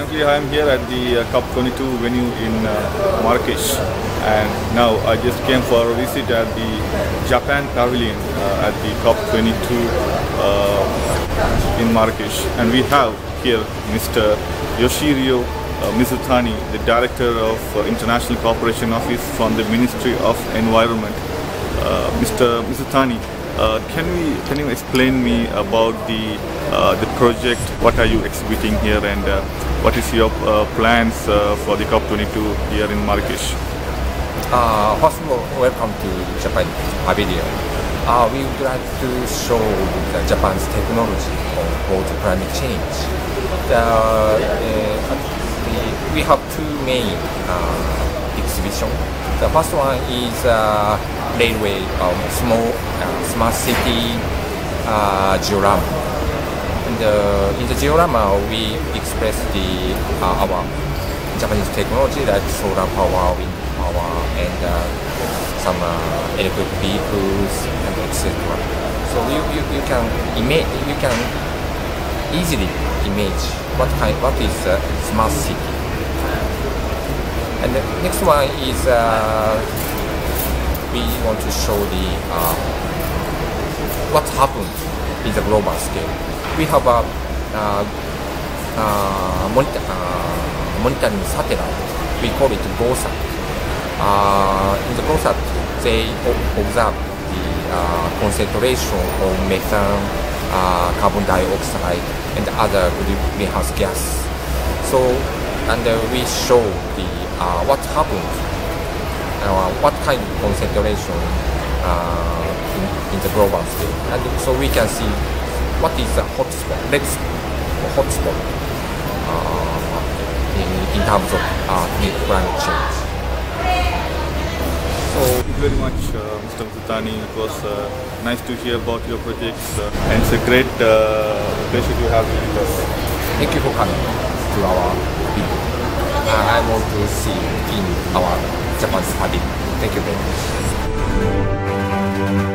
Currently I am here at the COP22 venue in Marrakesh, and now I just came for a visit at the Japan Pavilion at the COP22 in Marrakesh, and we have here Mr. Yoshihiro Mizutani, the Director of International Cooperation Office from the Ministry of Environment. Mr. Mizutani, can you explain me about the project? What are you exhibiting here, and what is your plans for the COP22 here in Marrakesh? First of all, welcome to Japan Pavilion. We would like to show the Japan's technology for the climate change. We have two main exhibitions. The first one is railway, smart city diorama. In the diorama, we express the our Japanese technology like solar power, wind power, and some electric vehicles, and etc. So you can easily image what is a smart city. And the next one is we want to show the what happened in the global scale. We have a monitoring satellite. We call it GOSAT. In the GOSAT, they observe the concentration of methane, carbon dioxide, and other greenhouse gas. So, and we show the what happened, what kind of concentration in the global scale, and so we can see. What is a hotspot? Let's hotspot in terms of climate change. So thank you very much, Mr. Mizutani. It was nice to hear about your projects, and it's a great pleasure to have you with us. Thank you for coming to our people. I want to see you in our Japan's party. Thank you very much.